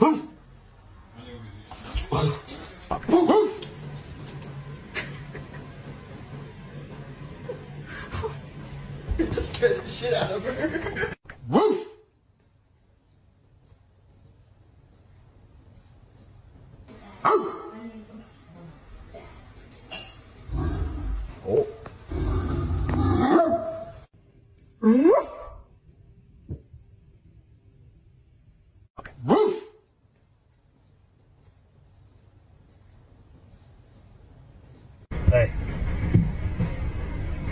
You just scared the shit out of her. Woof! Oh. Woof! Woof! Hey.